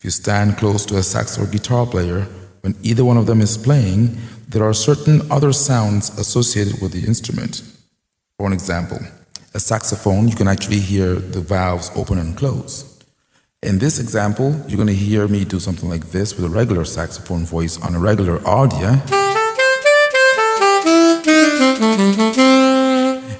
If you stand close to a sax or guitar player, when either one of them is playing, there are certain other sounds associated with the instrument. For an example, a saxophone, you can actually hear the valves open and close. In this example, you're going to hear me do something like this with a regular saxophone voice on a regular aria.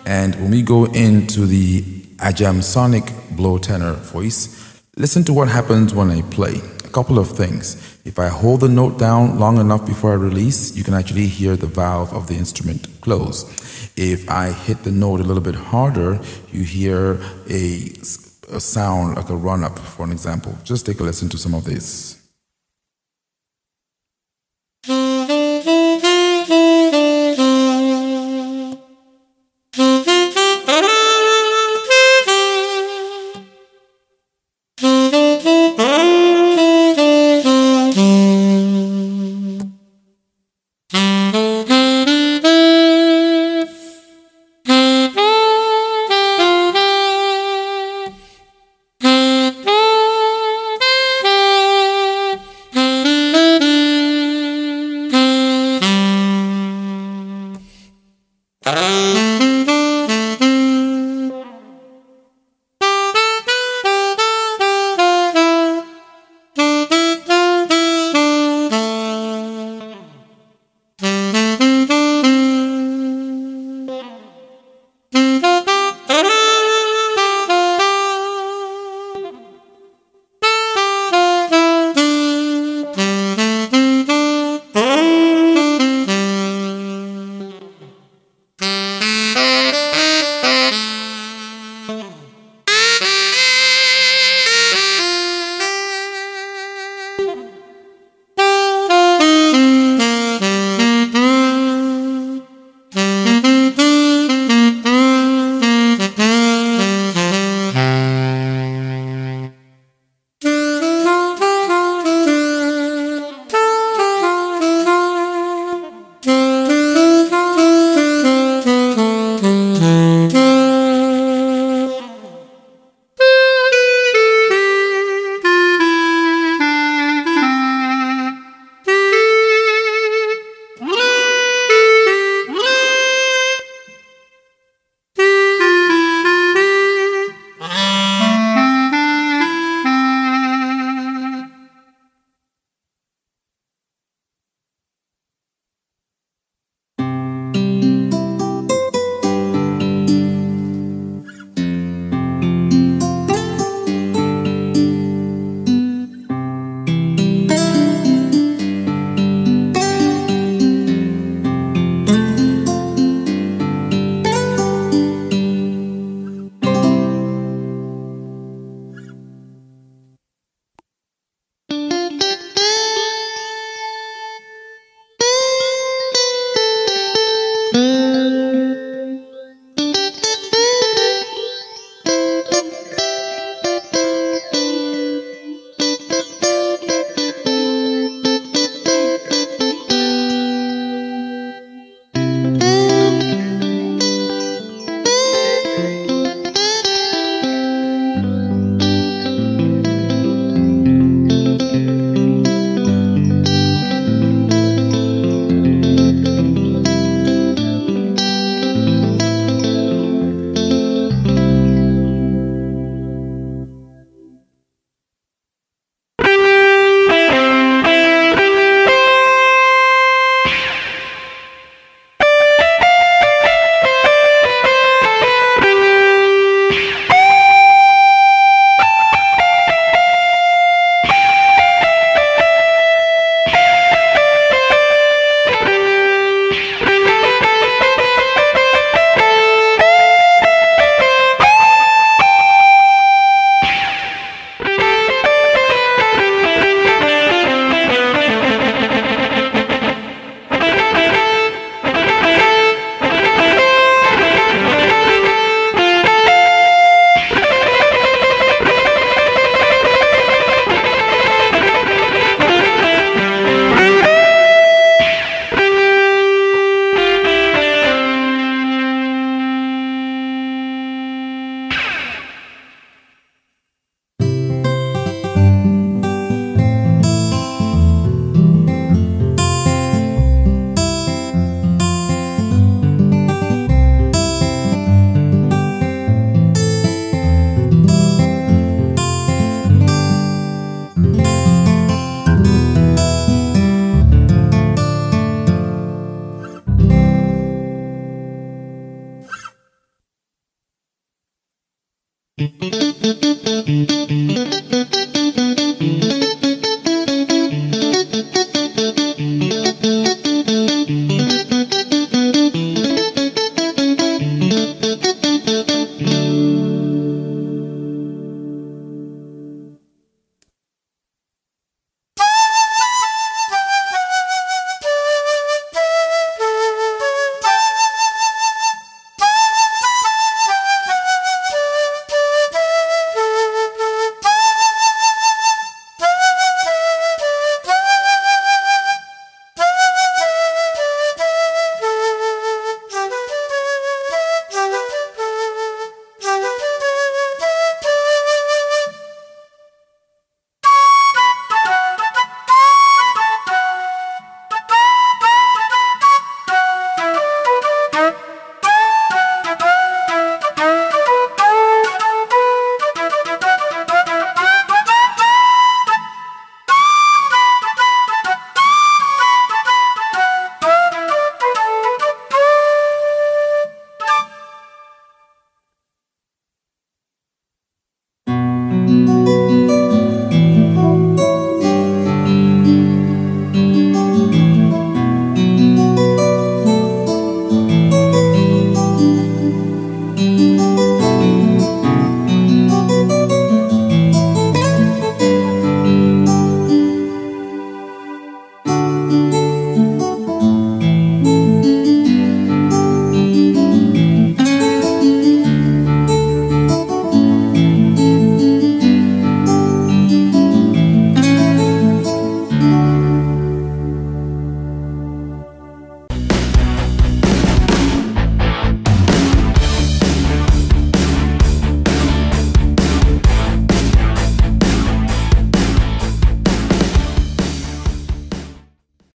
And when we go into the Ajamsonic blow tenor voice, listen to what happens when I play. A couple of things. If I hold the note down long enough before I release, you can actually hear the valve of the instrument close. If I hit the note a little bit harder, you hear a sound like a run-up, for an example. Just take a listen to some of this.